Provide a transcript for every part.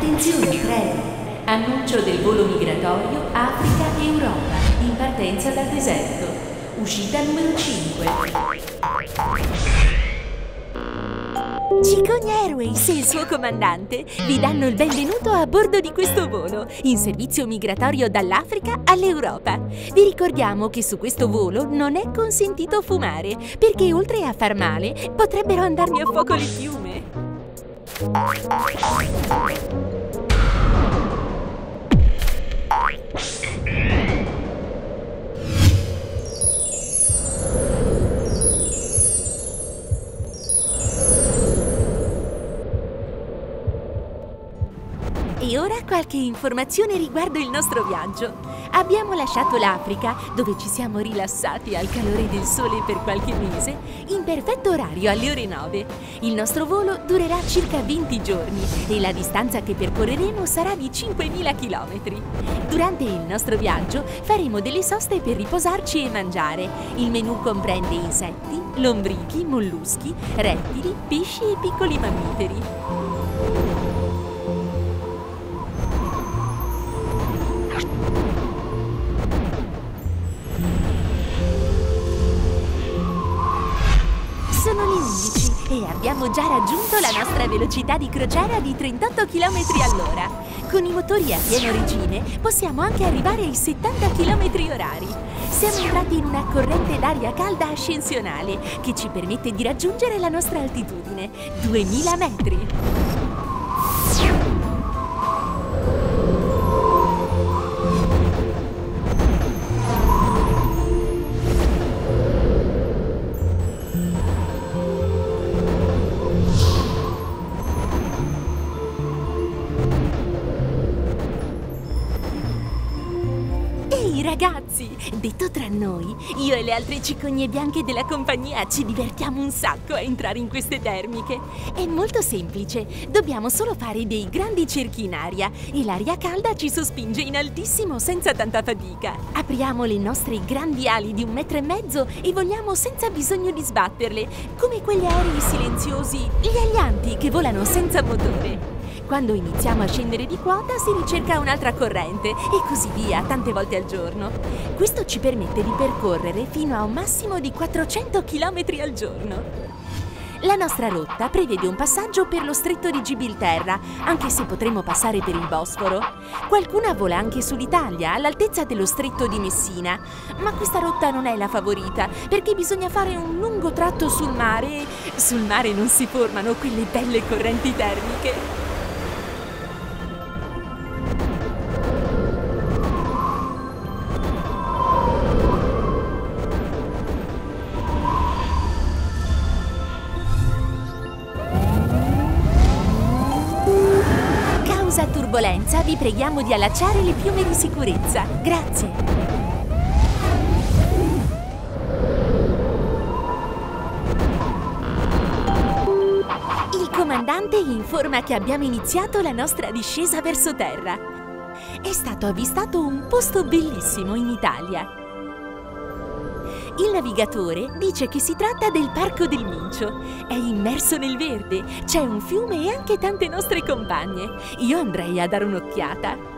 Attenzione, prego. Annuncio del volo migratorio Africa-Europa, in partenza dal deserto. Uscita numero 5. Cicogna Airways e il suo comandante vi danno il benvenuto a bordo di questo volo, in servizio migratorio dall'Africa all'Europa. Vi ricordiamo che su questo volo non è consentito fumare, perché oltre a far male, potrebbero andarne a fuoco le piume. E ora qualche informazione riguardo il nostro viaggio. Abbiamo lasciato l'Africa, dove ci siamo rilassati al calore del sole per qualche mese, in perfetto orario alle ore 9. Il nostro volo durerà circa 20 giorni e la distanza che percorreremo sarà di 5.000 km. Durante il nostro viaggio faremo delle soste per riposarci e mangiare. Il menù comprende insetti, lombrichi, molluschi, rettili, pesci e piccoli mammiferi. E abbiamo già raggiunto la nostra velocità di crociera di 38 km/h. Con i motori a pieno regime possiamo anche arrivare ai 70 km/h. Siamo entrati in una corrente d'aria calda ascensionale che ci permette di raggiungere la nostra altitudine, 2000 metri. Ragazzi, detto tra noi, io e le altre cicogne bianche della compagnia ci divertiamo un sacco a entrare in queste termiche. È molto semplice, dobbiamo solo fare dei grandi cerchi in aria e l'aria calda ci sospinge in altissimo senza tanta fatica. Apriamo le nostre grandi ali di 1,5 metri e voliamo senza bisogno di sbatterle, come quegli aerei silenziosi, gli alianti che volano senza motore. Quando iniziamo a scendere di quota si ricerca un'altra corrente e così via, tante volte al giorno. Questo ci permette di percorrere fino a un massimo di 400 km al giorno. La nostra rotta prevede un passaggio per lo Stretto di Gibilterra, anche se potremo passare per il Bosforo. Qualcuna vola anche sull'Italia, all'altezza dello Stretto di Messina. Ma questa rotta non è la favorita, perché bisogna fare un lungo tratto sul mare. Sul mare non si formano quelle belle correnti termiche. Turbolenza, vi preghiamo di allacciare le piume di sicurezza. Grazie. Il comandante informa che abbiamo iniziato la nostra discesa verso terra. È stato avvistato un posto bellissimo in Italia. Il navigatore dice che si tratta del Parco del Mincio. È immerso nel verde, c'è un fiume e anche tante nostre compagne. Io andrei a dare un'occhiata.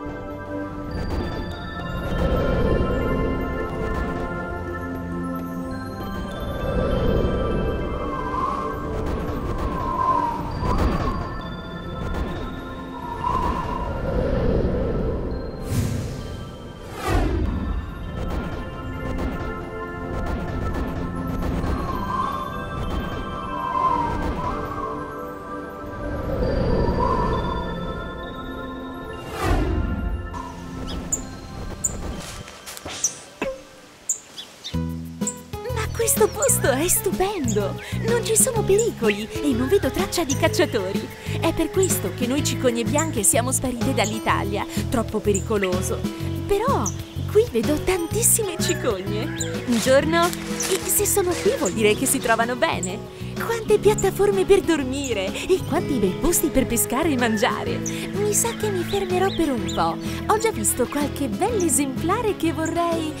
Questo posto è stupendo! Non ci sono pericoli e non vedo traccia di cacciatori. È per questo che noi cicogne bianche siamo sparite dall'Italia, troppo pericoloso. Però qui vedo tantissime cicogne. Un giorno, e se sono qui vuol dire che si trovano bene. Quante piattaforme per dormire e quanti bei posti per pescare e mangiare. Mi sa che mi fermerò per un po'. Ho già visto qualche bell'esemplare che vorrei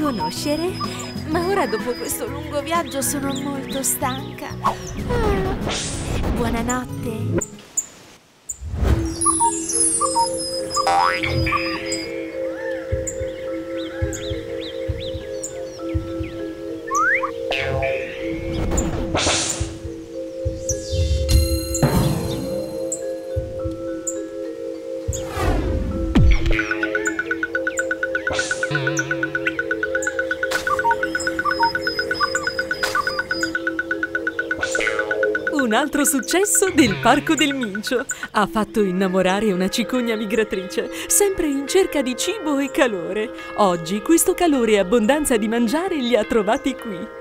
conoscere. Ma ora dopo questo lungo viaggio sono molto stanca. Buonanotte. Un altro successo del Parco del Mincio. Ha fatto innamorare una cicogna migratrice, sempre in cerca di cibo e calore. Oggi questo calore e abbondanza di mangiare li ha trovati qui.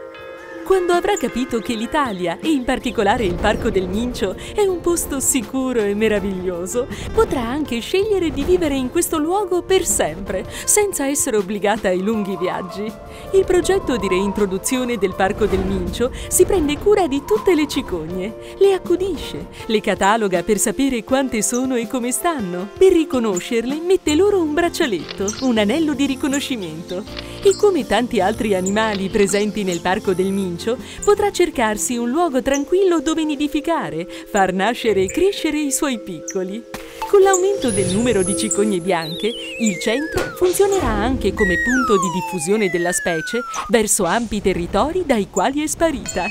Quando avrà capito che l'Italia, e in particolare il Parco del Mincio, è un posto sicuro e meraviglioso, potrà anche scegliere di vivere in questo luogo per sempre, senza essere obbligata ai lunghi viaggi. Il progetto di reintroduzione del Parco del Mincio si prende cura di tutte le cicogne, le accudisce, le cataloga per sapere quante sono e come stanno. Per riconoscerle mette loro un braccialetto, un anello di riconoscimento. E come tanti altri animali presenti nel Parco del Mincio, potrà cercarsi un luogo tranquillo dove nidificare, far nascere e crescere i suoi piccoli. Con l'aumento del numero di cicogne bianche, il centro funzionerà anche come punto di diffusione della specie verso ampi territori dai quali è sparita.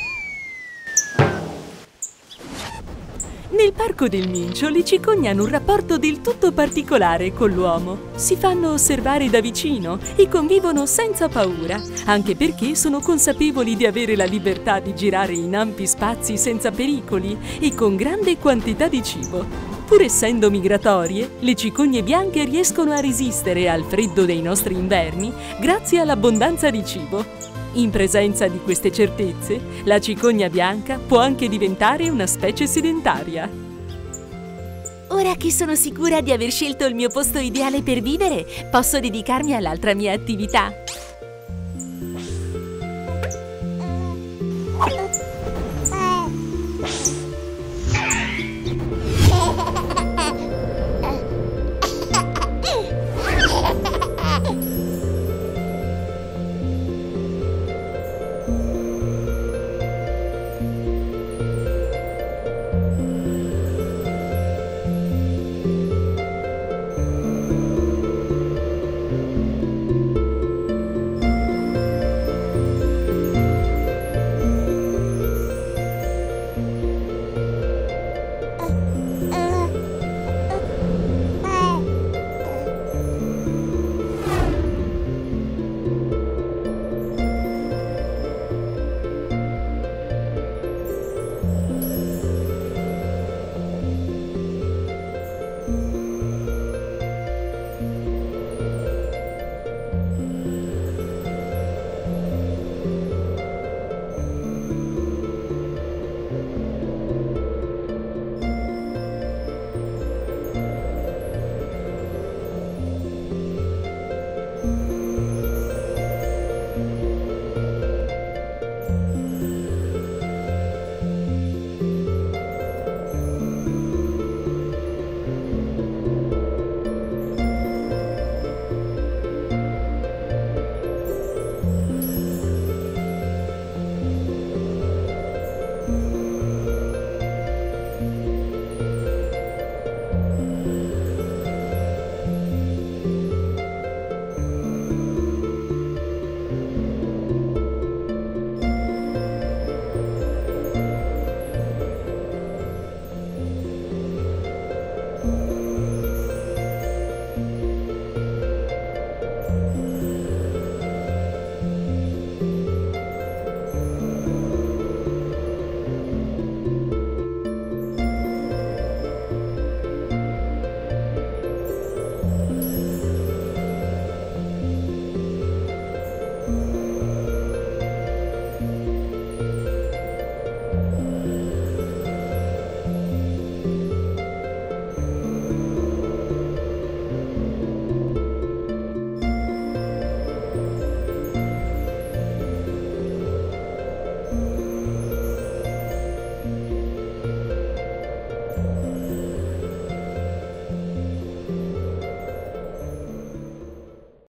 Nel Parco del Mincio le cicogne hanno un rapporto del tutto particolare con l'uomo. Si fanno osservare da vicino e convivono senza paura, anche perché sono consapevoli di avere la libertà di girare in ampi spazi senza pericoli e con grande quantità di cibo. Pur essendo migratorie, le cicogne bianche riescono a resistere al freddo dei nostri inverni grazie all'abbondanza di cibo. In presenza di queste certezze, la cicogna bianca può anche diventare una specie sedentaria. Ora che sono sicura di aver scelto il mio posto ideale per vivere, posso dedicarmi all'altra mia attività.